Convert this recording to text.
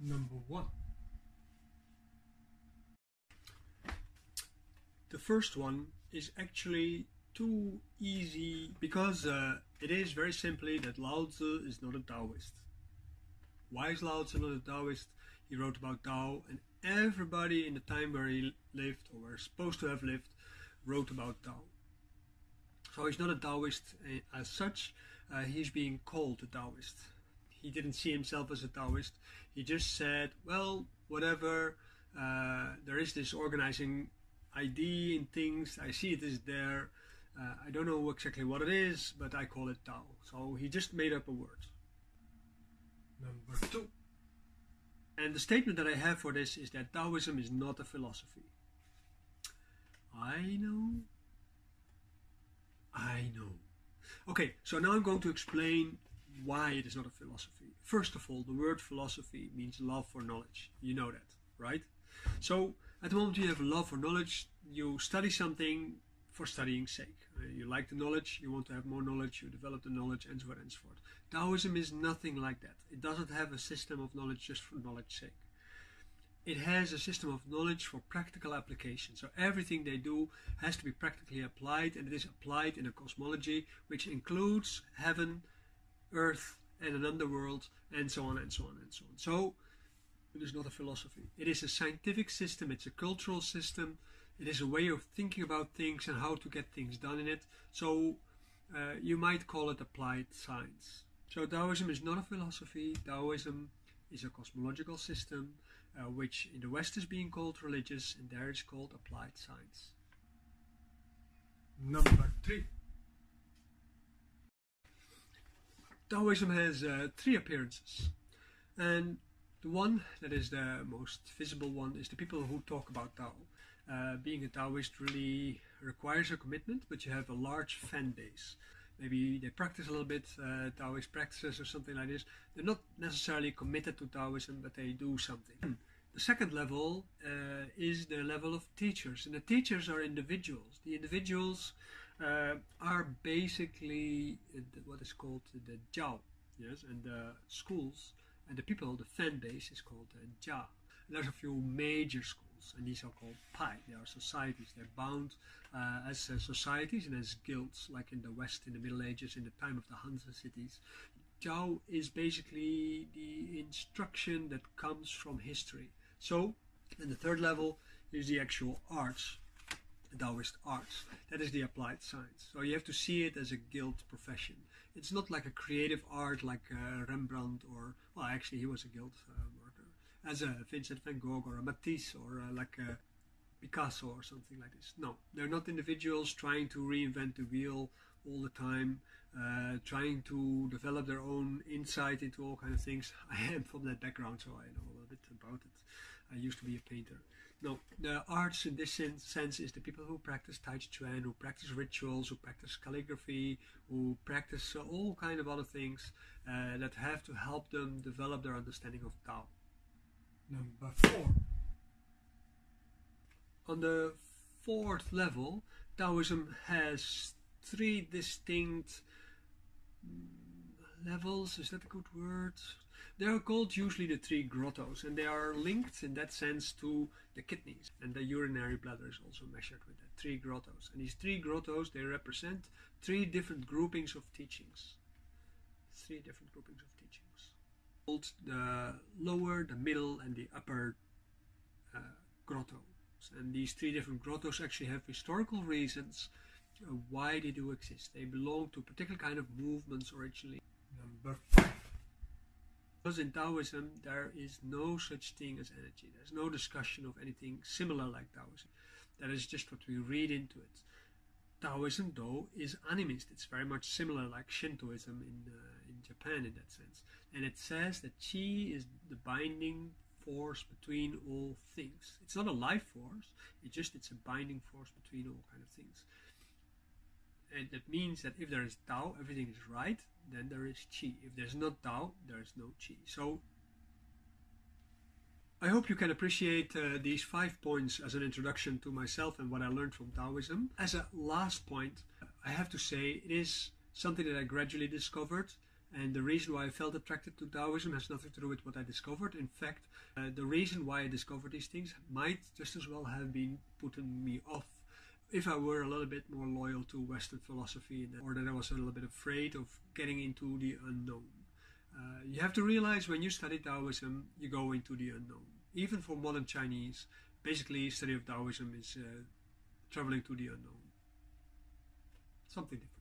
number 1. The first one is actually too easy because it is very simply that Laozi is not a Daoist. Why is Laozi not a Daoist? He wrote about Dao, and everybody in the time where he lived, or were supposed to have lived, wrote about Dao. So he's not a Daoist as such, he's being called a Daoist. He didn't see himself as a Daoist, he just said, well, whatever, there is this organizing idea in things, I see it is there, I don't know exactly what it is, but I call it Dao. So he just made up a word. Number 2. And the statement that I have for this is that Daoism is not a philosophy. I know. Okay, so now I'm going to explain why it is not a philosophy. First of all, the word philosophy means love for knowledge. You know that, right? So at the moment you have love for knowledge, you study something for studying's sake. You like the knowledge, you want to have more knowledge, you develop the knowledge, and so on and so forth. Taoism is nothing like that. It doesn't have a system of knowledge just for knowledge's sake. It has a system of knowledge for practical application. So everything they do has to be practically applied, and it is applied in a cosmology which includes heaven, earth, and an underworld, and so on and so on and so on. So it is not a philosophy. It is a scientific system, it's a cultural system, it is a way of thinking about things and how to get things done in it. So you might call it applied science. So Taoism is not a philosophy. Taoism is a cosmological system which in the West is being called religious, and there it's called applied science. Number 3. Taoism has 3 appearances, and the one that is the most visible one is the people who talk about Tao. Being a Taoist really requires a commitment, but you have a large fan base. Maybe they practice a little bit Taoist practices or something like this. They're not necessarily committed to Taoism, but they do something. The second level is the level of teachers, and the teachers are individuals. The individuals are basically what is called the jiao, yes, and the schools and the people, the fan base is called jiao. There's a few major schools, and these are called pai. They are societies. They're bound as societies and as guilds, like in the West, in the Middle Ages, in the time of the Hansa cities. Jiao is basically the instruction that comes from history. So, and the third level is the actual arts, the Taoist arts. That is the applied science. So you have to see it as a guild profession. It's not like a creative art like Rembrandt, or, well, actually he was a guild worker, as a Vincent van Gogh or a Matisse or like a Picasso or something like this. No, they're not individuals trying to reinvent the wheel all the time, trying to develop their own insight into all kinds of things. I am from that background, so I know a little bit about it. I used to be a painter. No, the arts in this sense is the people who practice Tai Chi Chuan, who practice rituals, who practice calligraphy, who practice all kinds of other things that have to help them develop their understanding of Tao. Number 4. On the 4th level, Taoism has 3 distinct levels. Is that a good word? They are called usually the 3 grottos, and they are linked in that sense to the kidneys, and the urinary bladder is also measured with the 3 grottos. And these 3 grottos, they represent 3 different groupings of teachings. 3 different groupings of teachings. The lower, the middle, and the upper grottos. And these 3 different grottos actually have historical reasons why they do exist. They belong to a particular kind of movements originally. Number 5. Because in Taoism there is no such thing as energy. There's no discussion of anything similar like Taoism. That is just what we read into it. Taoism, though, is animist. It's very much similar like Shintoism in Japan in that sense. And it says that qi is the binding force between all things. It's not a life force, it's a binding force between all kinds of things. And that means that if there is Tao, everything is right, then there is qi. If there's not Tao, there is no qi. So I hope you can appreciate these 5 points as an introduction to myself and what I learned from Taoism. As a last point, I have to say it is something that I gradually discovered And the reason why I felt attracted to Taoism has nothing to do with what I discovered. In fact, the reason why I discovered these things might just as well have been putting me off if I were a little bit more loyal to Western philosophy, or that I was a little bit afraid of getting into the unknown. You have to realize when you study Taoism, you go into the unknown. Even for modern Chinese, basically study of Taoism is traveling to the unknown. Something different.